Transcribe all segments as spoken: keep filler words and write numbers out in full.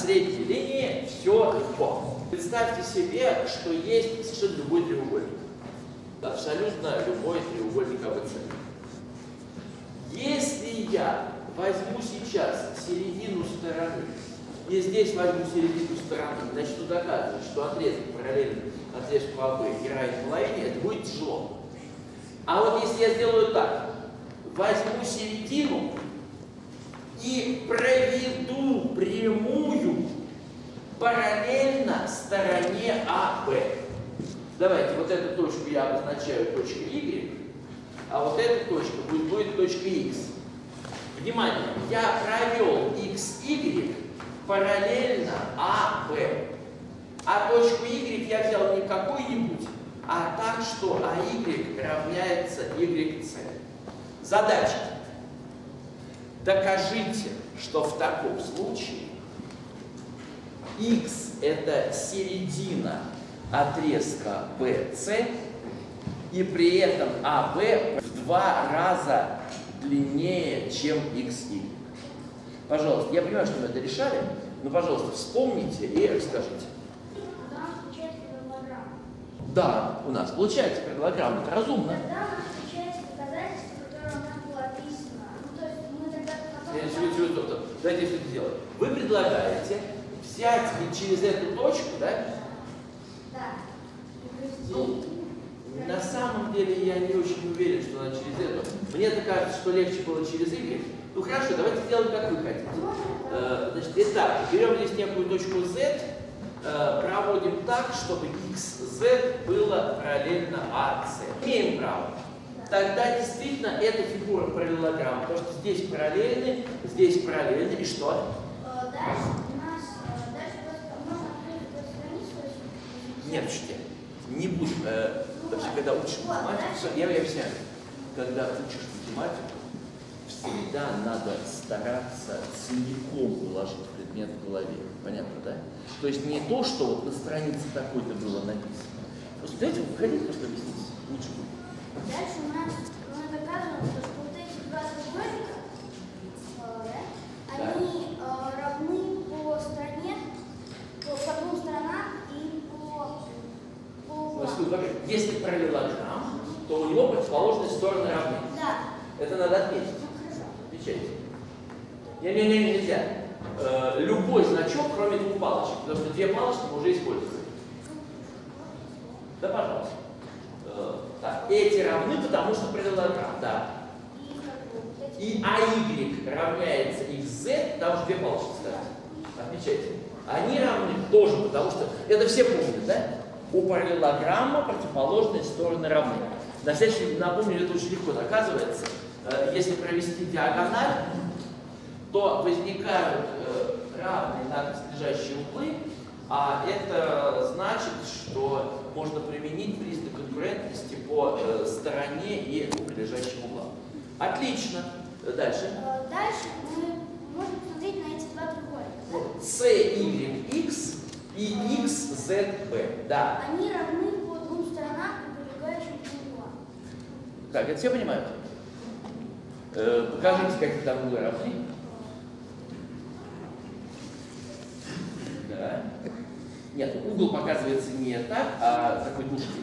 средней линии все легко. Представьте себе, что есть совершенно любой треугольник. Абсолютно любой треугольник АВС. Если я возьму сейчас середину стороны, и здесь возьму середину стороны, начну доказывать, что отрезок параллельно отрезку АВ играет в половине, это будет тяжело. А вот если я сделаю так, возьму середину и проведу прямую параллельно стороне АВ. Давайте, вот эту точку я обозначаю точкой Y, а вот эта точка будет, будет точкой X. Внимание, я провел икс игрек параллельно АВ. А точку Y я взял не какой-нибудь, а так, что АY равняется YC. Задача. Докажите, что в таком случае X это середина отрезка би си, и при этом АВ в два раза длиннее, чем икс игрек. Пожалуйста, я понимаю, что мы это решали, но, пожалуйста, вспомните и расскажите. У нас получается параллограмма. Да, у нас получается параллограмма, это разумно. Тогда у нас получается доказательство, которое у нас было описано. Ну, то есть мы тогда потом... Давайте, давайте что-то делаем. Вы предлагаете взять и через эту точку, да? Ну, на самом деле я не очень уверен, что она через это. Мне так кажется, что легче было через Y. Ну хорошо, давайте сделаем, как вы хотите. Значит, итак, берем здесь некую точку Z, проводим так, чтобы икс зет было параллельно эй си. Имеем право. Тогда действительно эта фигура параллелограмма, потому что здесь параллельны, здесь параллельны, и что? Нет, учите, не будем, э, вообще, когда учишь математику, я объясняю, когда учишь математику, всегда надо стараться целиком уложить предмет в голове, понятно, да? То есть не то, что вот на странице такой-то было написано. Просто дайте выходить, просто объясните, лучше будет. Дальше у нас, мы доказываем, что вот эти два треугольника, э, да. они э, равны по стране, по двум сторонам. Если параллелограмм, то у него предположенные стороны равны. Да. Это надо отметить. Отмечайте. Не-не-не, нельзя. Э, любой значок, кроме двух палочек, потому что две палочки мы уже использовали. Да, пожалуйста. Э, так, эти равны, потому что параллелограмм, да. И эй игрек равняется икс зет, там же две палочки стоят. Отмечайте. Они равны тоже, потому что... Это все помнят, да? У параллелограмма противоположные стороны равны. На следующий, напомню, это очень легко доказывается. Если провести диагональ, то возникают равные на лежащие углы, а это значит, что можно применить признак конкурентности по стороне и ближайшим углам. Отлично. Дальше. Дальше мы можем посмотреть на эти два треугольника. си игрек икс и икс зет бэ, да. Они равны по двум сторонам и прилегающим углам. Так, это все понимают? Э, покажите, какие там углы равны. Да. Нет, угол показывается не так, а такой дужкой.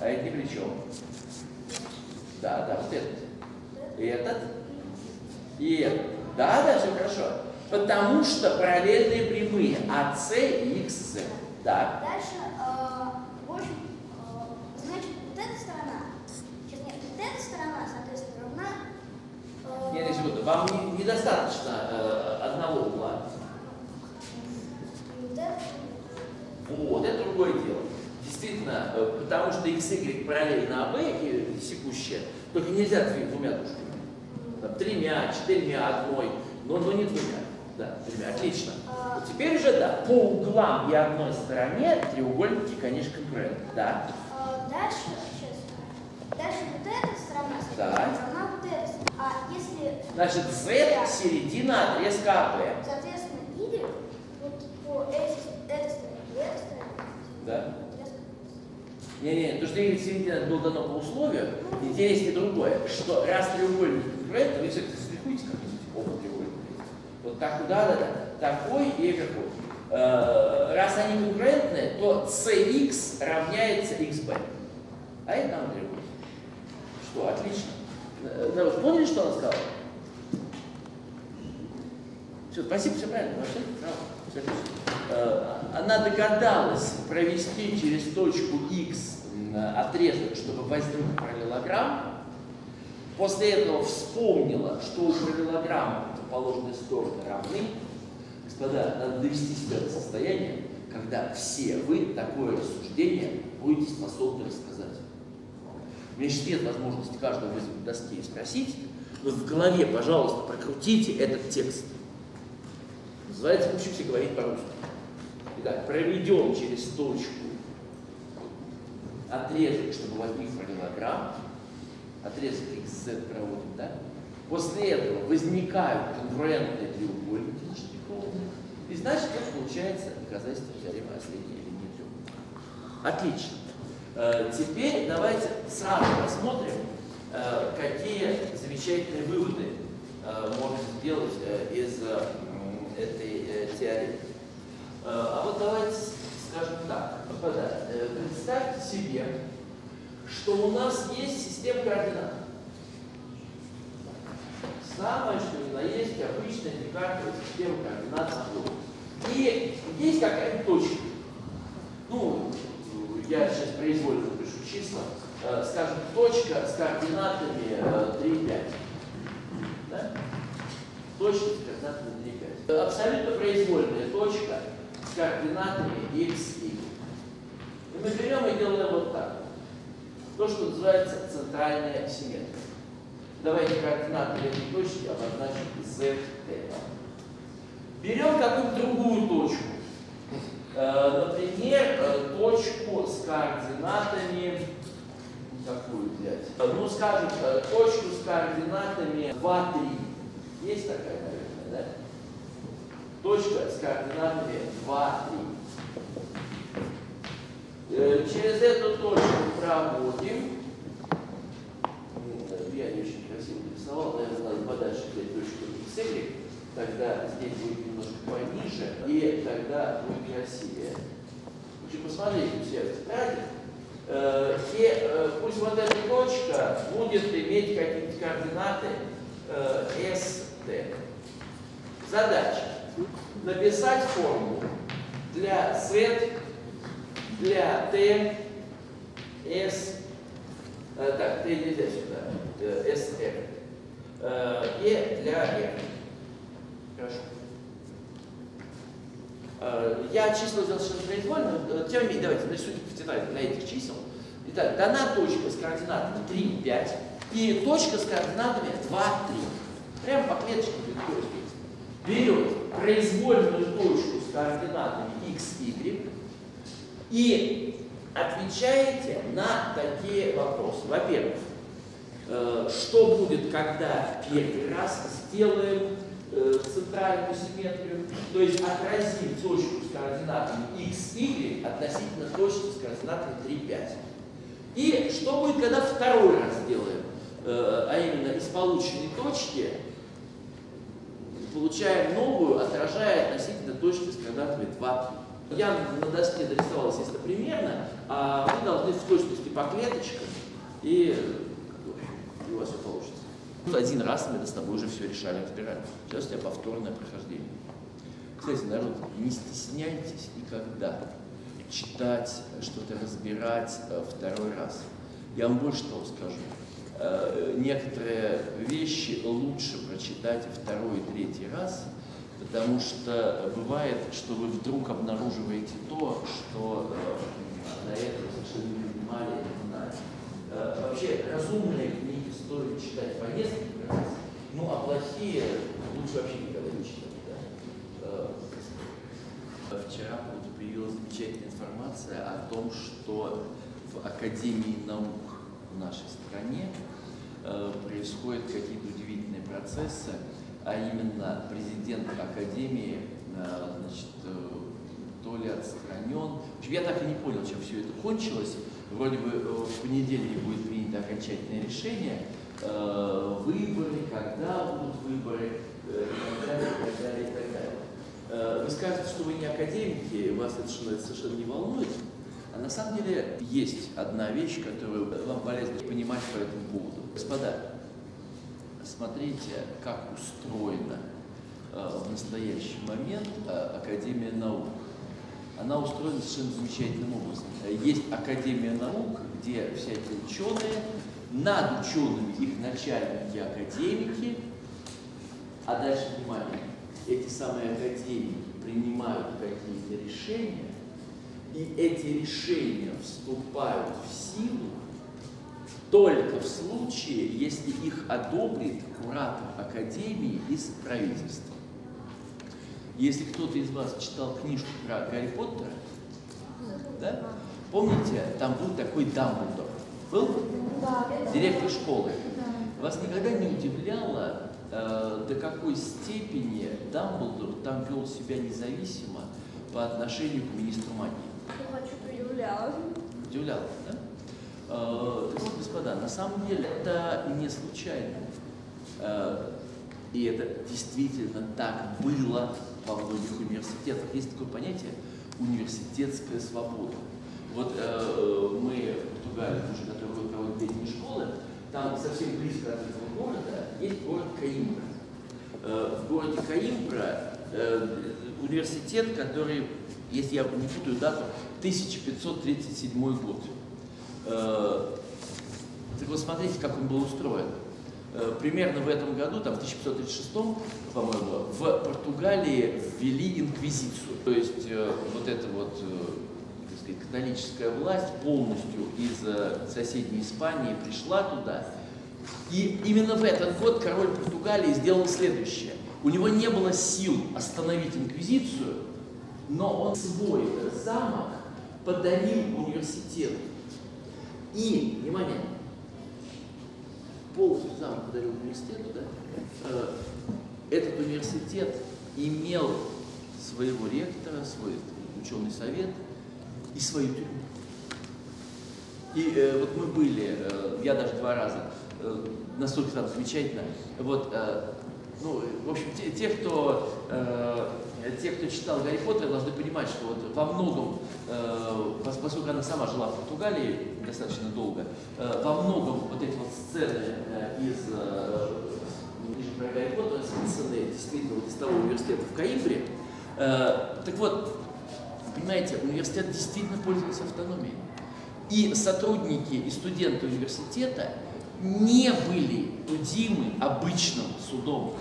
А это ни при чем. Да, да, вот этот. Этот. И этот. Да, да, все хорошо. Потому что параллельные прямые АС и икс зет. Да. Дальше, э, в общем, э, значит, вот эта сторона, сейчас нет, вот эта сторона, соответственно, равна... Э, нет, если вот, вам не, недостаточно э, одного угла. Вот это... Вот, это другое дело. Действительно, э, потому что икс игрек параллельно АВ, и секущее, только нельзя двумя дужками. Там, тремя, четырьмя, одной, но, но не двумя. Да, ребят, отлично. А... Теперь же, да, по углам и одной стороне треугольники, конечно, конкурентны. Да. А, дальше, сейчас. Дальше вот эта сторона, да. Сторона вот эта. А если... Значит, Z да. середина отрезка АВ. Соответственно, Y вот по этой стороне и этой стороне. Да. Не-не, то, что Y середина было дано по условию, ну, интереснее другое, что раз треугольник конкурентный, вы все-таки слихуете как-нибудь оба треугольника. Вот да, да, такой и вверху. Раз они конкурентны, то cx равняется xb. А это нам требуется. Что, отлично. Народ, поняли, что она сказала? Все, спасибо, все правильно. Все отлично. Она догадалась провести через точку x отрезок, чтобы возник параллелограмм. После этого вспомнила, что у параллелограмма положенные стороны равны. Господа, надо довести себя до состояния, когда все вы такое рассуждение будете способны рассказать. У меня сейчас нет возможности каждого вызвать доски и спросить, но в голове, пожалуйста, прокрутите этот текст. Называется «Учимся говорить по-русски». Итак, проведем через точку отрезок, чтобы возник параллелограмм. Отрезок xz проводим, да? После этого возникают конкурентные треугольники заштрихованные, и значит, это получается доказательство теоремы о средней линии треугольника. Отлично. Э, теперь давайте сразу посмотрим, э, какие замечательные выводы э, можно сделать э, из э, этой э, теоремы. Э, а вот давайте скажем так, господа, э, представьте себе, что у нас есть система координат. Самое, что у нас есть, обычная декартовая система координат наоборот. И есть какая-то точка. Ну, я сейчас произвольно напишу числа. Скажем, точка с координатами три, пять. Да? Точка с координатами три, пять. Абсолютно произвольная точка с координатами x, y. И мы берем и делаем вот так. То, что называется центральная симметрия. Давайте координаты этой точки обозначим z, t. Берем какую-то другую точку. Например, точку с координатами... Какую взять? Ну, скажем, точку с координатами два, три. Есть такая, наверное, да? Точка с координатами два, три. Через эту точку проводим. Я не очень красиво нарисовал, наверное, надо подальше взять точку y. Тогда здесь будет немножко пониже, и тогда будет красивее. В общем, посмотрите, все это правильно. И пусть вот эта точка будет иметь какие-то координаты st. Задача. Написать формулу для z, для Т, С, так, Т нельзя сюда, С, Р, и для Р. Хорошо. Я числа взял сейчас произвольно, тем не менее, давайте нарисуем в деталях для этих чисел. Итак, дана точка с координатами три, пять и точка с координатами два, три. Прямо по клеточке. Берет произвольную точку с координатами x, y, и отвечаете на такие вопросы. Во-первых, э, что будет, когда первый раз сделаем э, центральную симметрию, то есть отразим точку с координатами x, y относительно точки с координатами три, пять. И что будет, когда второй раз сделаем, э, а именно из полученной точки получаем новую, отражая относительно точки с координатами два, три. Я на доске дорисовал, естественно, примерно, а вы должны в точности по клеточкам, и, и у вас все получится. Один раз мы с тобой уже все решали, разбирали. Сейчас у тебя повторное прохождение. Кстати, народ, не стесняйтесь никогда читать, что-то разбирать второй раз. Я вам больше того скажу. Некоторые вещи лучше прочитать второй и третий раз, потому что бывает, что вы вдруг обнаруживаете то, что э, до этого совершенно не понимали, не знали. Э, вообще, разумные книги стоит читать по несколько раз, ну а плохие лучше вообще никогда не читать. Да? Э, вчера вот появилась замечательная информация о том, что в Академии наук в нашей стране э, происходят какие-то удивительные процессы. А именно президент Академии, значит, то ли отстранен. В общем, я так и не понял, чем все это кончилось. Вроде бы в понедельник будет принято окончательное решение. Выборы, когда будут выборы, и так далее, и так далее. Вы скажете, что вы не академики, вас это совершенно не волнует. А на самом деле есть одна вещь, которую вам полезно понимать по этому поводу. Господа, смотрите, как устроена в настоящий момент Академия наук. Она устроена совершенно замечательным образом. Есть Академия наук, где всякие ученые, над учеными их начальники академики, а дальше, внимание, эти самые академики принимают какие-то решения, и эти решения вступают в силу только в случае, если их одобрит куратор академии из правительства. Если кто-то из вас читал книжку про Гарри Поттера, да? Помните, там был такой Дамблдор, был? Да. Директор школы. Да. Вас никогда не удивляло, э, до какой степени Дамблдор там вел себя независимо по отношению к министру магии? Я хочу удивляло. Удивляло, да? Э, так вот, господа, на самом деле это не случайно. Э, и это действительно так было во многих университетах. Есть такое понятие университетская свобода. Вот э, мы в Португалии, уже который год проводит летние школы, там совсем близко от этого города есть город Коимбра. Э, в городе Коимбра э, университет, который, если я не путаю дату, тысяча пятьсот тридцать седьмой год. Э, так вот смотрите, как он был устроен. Примерно в этом году, там, в тысяча пятьсот тридцать шестом, по-моему, в Португалии ввели инквизицию. То есть э, вот эта вот, э, так сказать, католическая власть полностью из э, соседней Испании пришла туда. И именно в этот год король Португалии сделал следующее. У него не было сил остановить инквизицию, но он свой замок подарил университету. И, внимание, полностью замок подарил университету, да? Этот университет имел своего ректора, свой ученый совет и свою тюрьму. И э, вот мы были, э, я даже два раза, э, настолько там замечательно. Вот, э, ну, в общем, те, те, кто, э, те, кто читал Гарри Поттера, должны понимать, что вот во многом, э, поскольку она сама жила в Португалии достаточно долго, э, во многом вот эти вот сцены э, из э, про Гарри Поттера списаны действительно из того университета в Коимбре. Э, так вот, понимаете, университет действительно пользовался автономией. И сотрудники и студенты университета не были судимы обычным судом.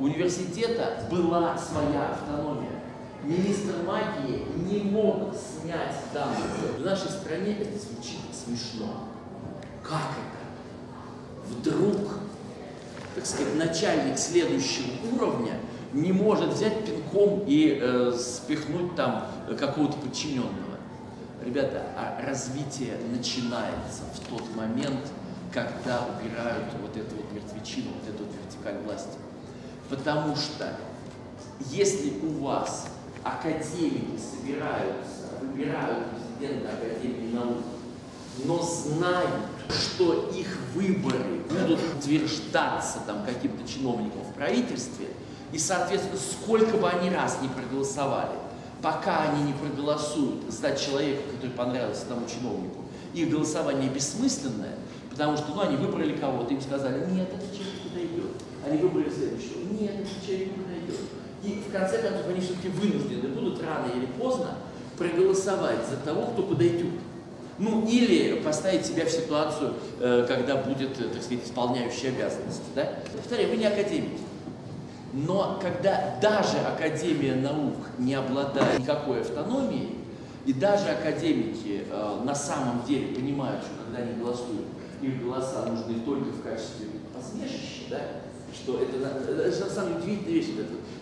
У университета была своя автономия. Министр магии не мог снять Дамблдора. В нашей стране это звучит смешно. Как это? Вдруг, так сказать, начальник следующего уровня не может взять пинком и э, спихнуть там какого-то подчиненного. Ребята, а развитие начинается в тот момент, когда убирают вот эту вот мертвечину, вот эту вот вертикаль власти. Потому что если у вас академики собираются, выбирают президента Академии наук, но знают, что их выборы будут утверждаться там каким-то чиновником в правительстве, и, соответственно, сколько бы они раз не проголосовали, пока они не проголосуют за человека, который понравился тому чиновнику, их голосование бессмысленное, потому что ну, они выбрали кого-то, им сказали, нет, этот человек куда идет. Они выбрали следующего, нет, этот человек куда идет. И в конце концов они все-таки вынуждены будут рано или поздно проголосовать за того, кто куда идет. Ну или поставить себя в ситуацию, когда будет, так сказать, исполняющий обязанности. Да? Повторяю, вы не академики. Но когда даже Академия наук не обладает никакой автономией, и даже академики э, на самом деле понимают, что когда они голосуют, их голоса нужны только в качестве посмешища, да? Что это, это, это на самом деле удивительная вещь.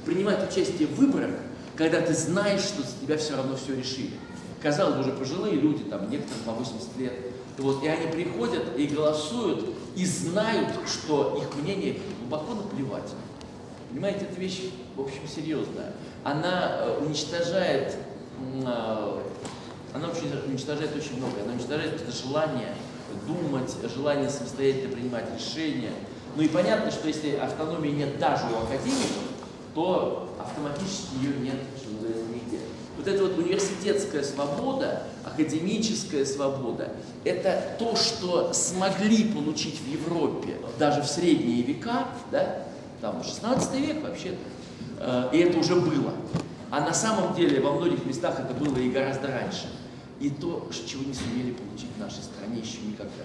Принимать участие в выборах, когда ты знаешь, что за тебя все равно все решили. Казалось бы, уже пожилые люди, там, некоторым по восемьдесят лет, вот, и они приходят и голосуют, и знают, что их мнение глубоко наплевать. Понимаете, эта вещь, в общем, серьезная. Она уничтожает, она уничтожает очень многое. Она уничтожает это желание думать, желание самостоятельно принимать решения, Ну и понятно, что если автономии нет даже у академиков, то автоматически ее нет, что называется, нигде. Вот эта вот университетская свобода, академическая свобода, это то, что смогли получить в Европе даже в средние века, да, там шестнадцатый век вообще-то, э, и это уже было. А на самом деле во многих местах это было и гораздо раньше. И то, чего не сумели получить в нашей стране еще никогда.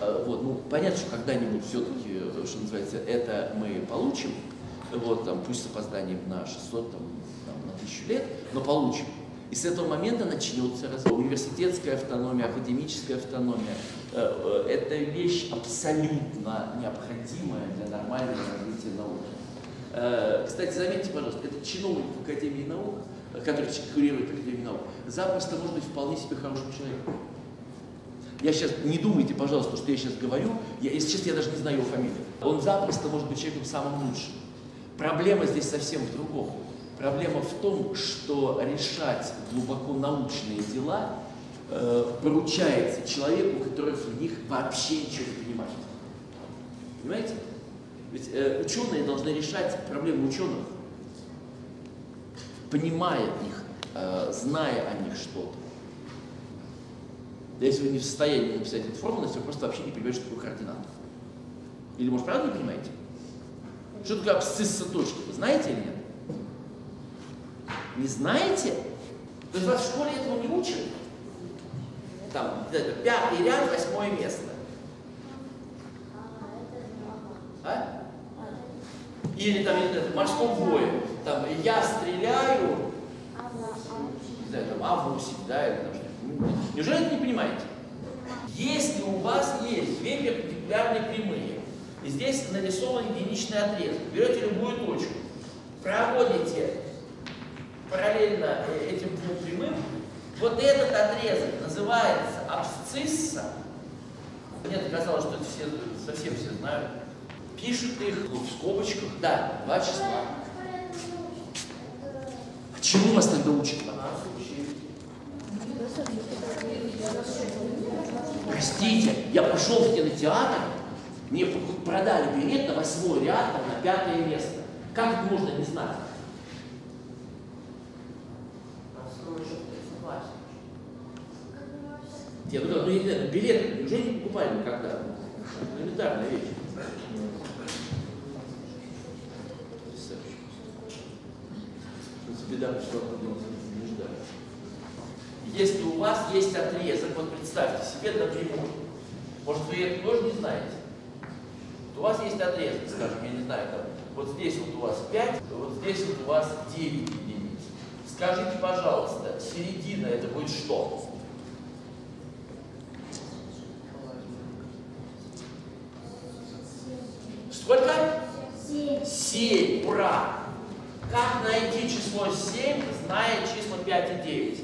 Э, вот, ну, понятно, что когда-нибудь все-таки, что называется, это мы получим, вот, там, пусть с опозданием на шестьсот, там, там, на тысячу лет, но получим. И с этого момента начнется развитие. Университетская автономия, академическая автономия – это вещь абсолютно необходимая для нормального развития науки. Кстати, заметьте, пожалуйста, это чиновник в Академии наук, который курирует Академию наук, запросто может быть вполне себе хорошим человеком. Я сейчас, не думайте, пожалуйста, что я сейчас говорю, я, если честно, я даже не знаю его фамилию. Он запросто может быть человеком самым лучшим. Проблема здесь совсем в другом. Проблема в том, что решать глубоко научные дела э, поручается человеку, который в них вообще ничего не понимает. Понимаете? Ведь э, ученые должны решать проблемы ученых, понимая их, э, зная о них что-то. Если вы не в состоянии написать эту формулу, если вы просто вообще не понимаете, что такое координаты. Или, может, правда не понимаете? Что такое абсцисса точки? Вы знаете или нет? Не знаете? То есть вас в школе этого не учат? Там, пятый ряд, восьмое место. А? Или там, в морском бое. Там, я стреляю, не знаю, там, а восемь, да, или там что-то. Неужели это не понимаете? Если у вас есть две перпендикулярные прямые, и здесь нарисован единичный отрезок, берете любую точку, проводите параллельно этим двум прямым, вот этот отрезок называется абсцисса. Мне казалось, что это все, совсем все знают. Пишут их в скобочках, да, два числа. А чему вас тогда учат? Простите, я пошел в кинотеатр, мне продали билет на восьмой ряд, на пятое место. Как это можно не знать? Я говорю, ну, я, билеты уже не покупали никогда. Элементарная вещь. Если у вас есть отрезок, вот представьте себе напрямую, может вы это тоже не знаете, у вас есть отрезок, скажем, я не знаю, там, вот здесь вот у вас пять, вот здесь вот у вас девять единиц. Скажите, пожалуйста, середина это будет что? Сколько? семь. семь, ура! Как найти число семь, зная числа пять и девять?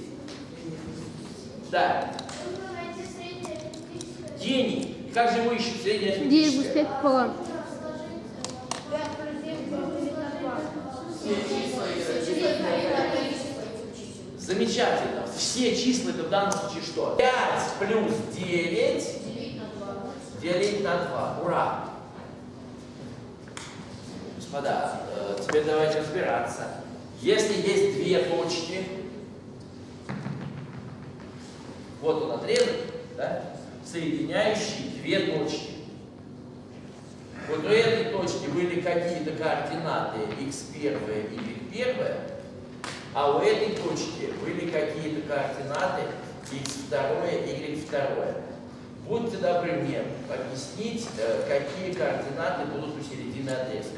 Да. Гений. Как же его ищут? Среднее арифметическое. девять плюс пять пополам. Замечательно. Все числа это в данном случае что? пять плюс девять делить на два. Ура! Господа, теперь давайте разбираться. Если есть две точки, вот он отрезок, да, соединяющий две точки. Вот у этой точки были какие-то координаты икс один и y один, а у этой точки были какие-то координаты икс два и y два. Будьте добры мне объяснить, какие координаты будут у середины отрезка.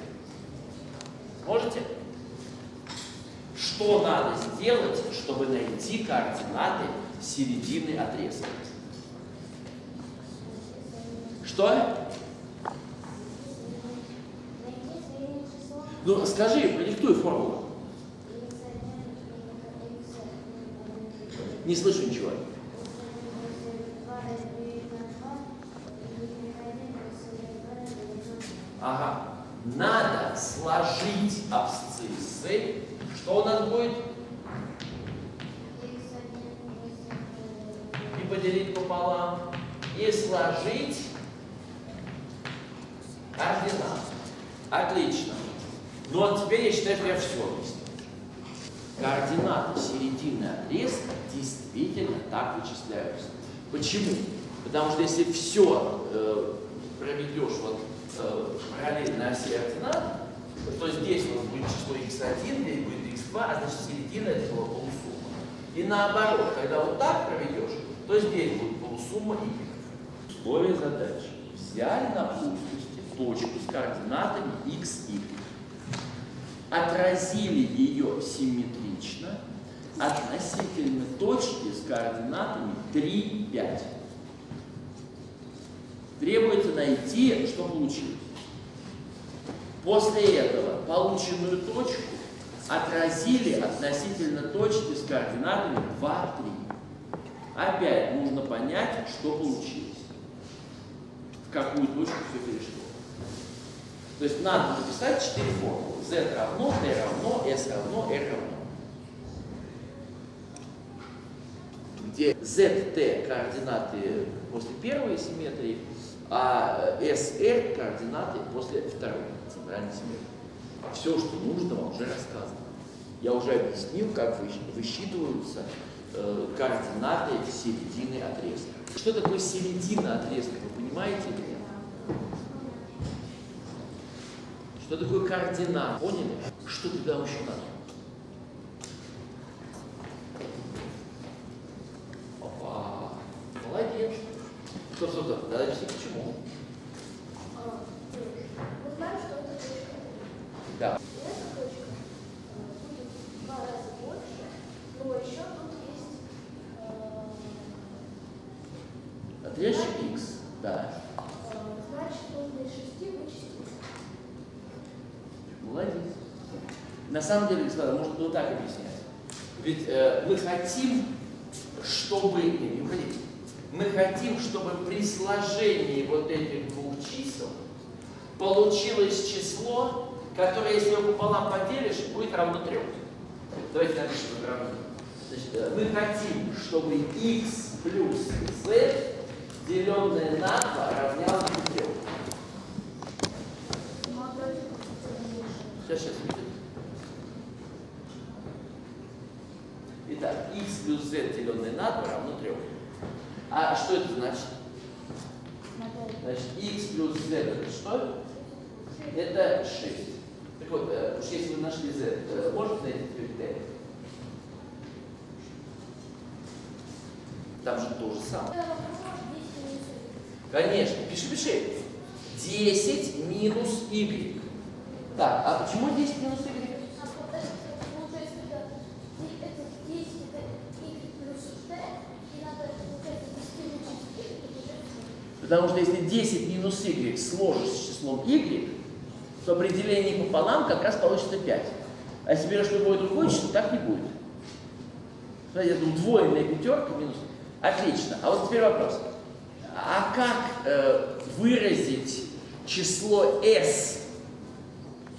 Можете? Что надо сделать, чтобы найти координаты середины отрезка? Что? Ну, скажи, продиктуй формулу. Не слышу ничего. Ага. Надо сложить абсциссы. Что у нас будет? И поделить пополам. И сложить Координаты. Отлично. Ну а теперь я считаю, что я все объяснил. Координаты середины отрезка действительно так вычисляются. Почему? Потому что если все э, проведешь вот, э, параллельно оси координат, то здесь у нас будет число икс один, здесь будет икс два, а значит середина этого полусумма. И наоборот, когда вот так проведешь, то здесь будет полусумма y. Условие задачи. Взяли на плоскости точку с координатами x, y. Отразили ее симметрично относительно точки с координатами три, пять. Требуется найти, что получилось. После этого полученную точку отразили относительно точки с координатами два, три. Опять нужно понять, что получилось. В какую точку все перешло. То есть надо записать четыре формулы. Z равно, T равно, S равно, R равно. Где Z, T координаты после первой симметрии, а S, R координаты после второй центральной симметрии. Все, что нужно, вам уже рассказано. Я уже объяснил, как высчитываются координаты середины отрезка. Что такое середина отрезка, вы понимаете или нет? Что такое координат? Поняли? Что тогда еще надо? Опа! Молодец! Стоп, стоп, стоп. Давай объясни, почему. Мы знаем, что это точка. Да. Эта точка будет в два раза больше, но еще тут есть... Отрезчик x, да. Значит, нужно из шести вычислить. Молодец. На самом деле, Александр, можно было так объяснять. Ведь э, мы хотим, чтобы... Не, не уходите. Мы хотим, чтобы при сложении вот этих двух чисел получилось число, которое, если его пополам поделишь, будет равно трем. Давайте напишем равно. Значит, э, мы хотим, чтобы x плюс z, деленное на два, равнялось трем. Сейчас, сейчас. Итак, x плюс z, деленное на два, равно трем. А что это значит? Значит, x плюс z это что? Это шесть. Так вот, уж если вы нашли z, можете найти теперь t? Там же то же самое. Конечно, пиши, пиши. десять минус y. Так, а почему десять минус y? А получается, это десять, это y плюс t, и надо получается десять минус y. Потому что если десять минус y сложишь с числом y, то при делении пополам как раз получится пять. А если берешь любое другое число, так не будет. Смотрите, это удвоенная пятерка минус... Отлично. А вот теперь вопрос. А как э, выразить число s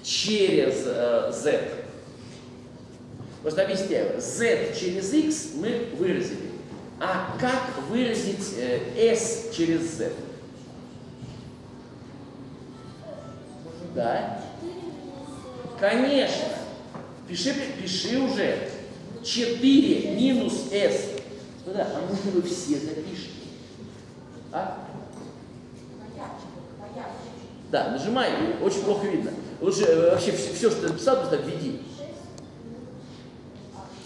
через э, z? Просто объясняю. Z через x мы выразили. А как выразить э, s через z? Да. Конечно. Пиши, пиши уже. четыре минус s. Ну да, а нужно вы все запишите. А? Да, нажимай, очень плохо видно. Лучше вообще все, все, что ты написал, просто введи.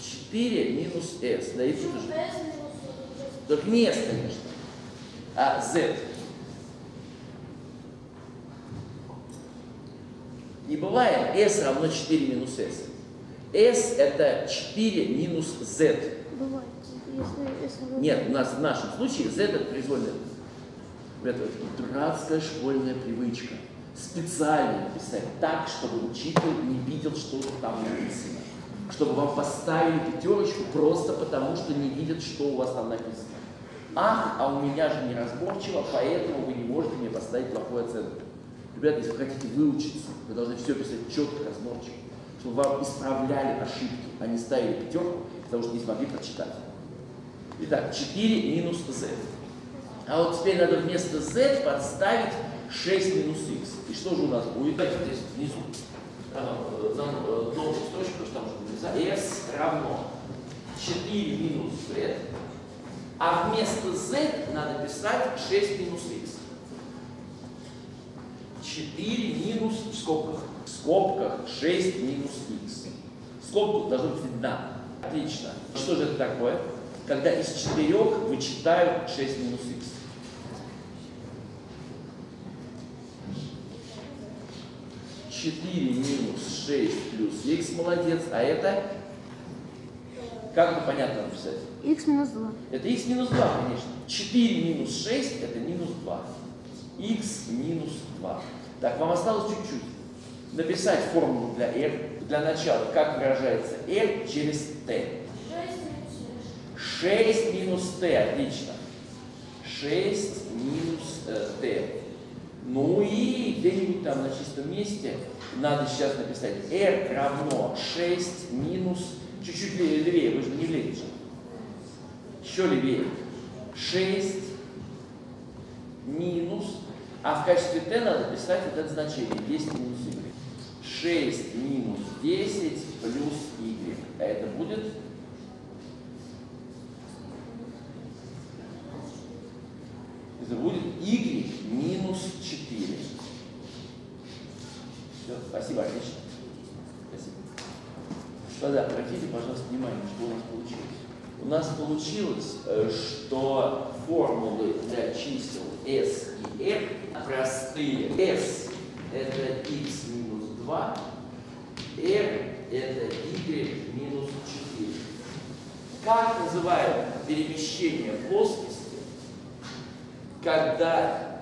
четыре минус s. Да, и тут уже. Только не s, конечно. А z. Не бывает s равно четыре минус s. S это четыре минус z. Бывает. Нет, у нас в нашем случае z это произвольная. Это дурацкая школьная привычка. Специально написать так, чтобы учитель не видел, что там написано. Чтобы вам поставили пятерочку просто потому, что не видят, что у вас там написано. Ах, а у меня же неразборчиво, поэтому вы не можете мне поставить плохую оценку. Ребята, если вы хотите выучиться, вы должны все писать четко, разборчиво. Чтобы вам исправляли ошибки, а не ставили пятерку, потому что не смогли прочитать. Итак, четыре минус z. А вот теперь надо вместо z подставить шесть минус х. И что же у нас будет? Давайте здесь внизу. Заново точку, потому что там же s равно четыре минус z. А вместо z надо писать шесть минус х. четыре минус в скобках. В скобках шесть минус х. В скобках должно быть видно. Отлично. Что же это такое? Когда из четырёх вычитают шесть минус х. четыре минус шесть плюс х, молодец. А это? Как это понятно написать? Х минус два. Это х минус два, конечно. четыре минус шесть это минус два. Х минус два. Так, вам осталось чуть-чуть написать формулу для r. Для начала, как выражается r через t? шесть минус t, отлично. шесть минус э, t. Ну и где-нибудь там на чистом месте надо сейчас написать r равно шесть минус... Чуть-чуть левее, вы же не влезете. Еще левее. шесть минус... А в качестве t надо писать вот это значение. десять минус y. шесть минус десять плюс y. А это будет... Это будет y минус четыре. Все, спасибо, отлично. Спасибо. Господа, обратите, пожалуйста, внимание, что у нас получилось. У нас получилось, что формулы для чисел s и r простые. S это x минус два, r это y минус четыре. Как называем перемещение плоскости, когда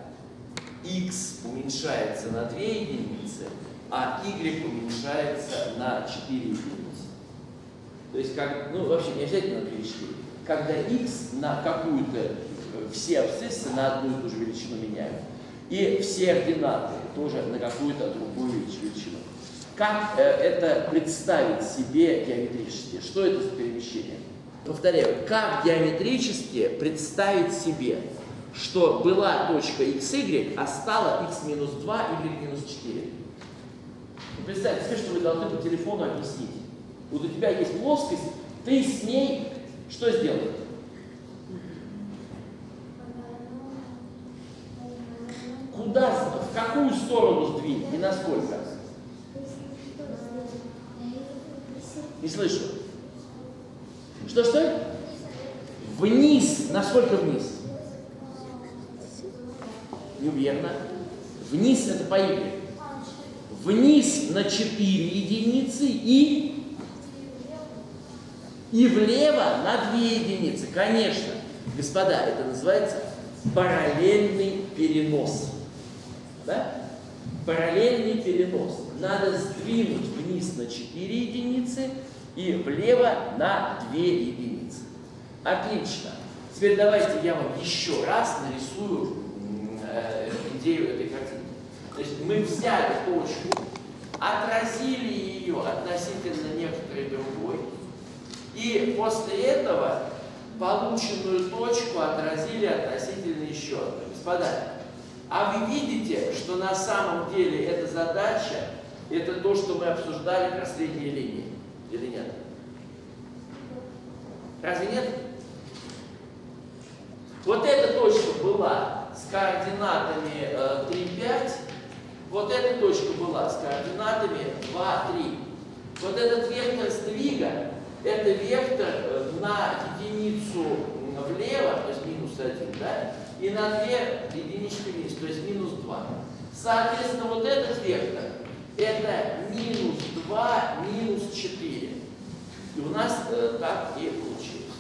x уменьшается на две единицы, а y уменьшается на четыре единицы? То есть, как, ну, вообще не обязательно на две величины. Когда x на какую-то, все абсциссы на одну и ту же величину меняют, и все ординаты тоже на какую-то другую величину. Как э, это представить себе геометрически? Что это за перемещение? Повторяю, как геометрически представить себе, что была точка xy, а стала x минус два, y минус четыре. Представьте себе, что вы должны по телефону объяснить. Вот у тебя есть плоскость, ты с ней что сделаешь? Куда, в какую сторону сдвинь и насколько? Не слышу. Что-что? Вниз. Насколько вниз? Неверно. Вниз это по y. Вниз на четыре единицы и, и влево на две единицы. Конечно, господа, это называется параллельный перенос. Да? Параллельный перенос. Надо сдвинуть вниз на четыре единицы и влево на две единицы. Отлично. Теперь давайте я вам еще раз нарисую идею этой картинки. Значит, мы взяли точку, отразили ее относительно некоторой другой, и после этого полученную точку отразили относительно еще одной. Господа, а вы видите, что на самом деле эта задача, это то, что мы обсуждали про средние линии, или нет? Разве нет? Вот эта точка была с координатами э, три, пять, вот эта точка была с координатами два, три. Вот этот вектор сдвига, это вектор э, на единицу влево, то есть минус один, да, и на две единички вниз, то есть минус два. Соответственно, вот этот вектор, это минус два, минус четыре. И у нас э, так и получилось.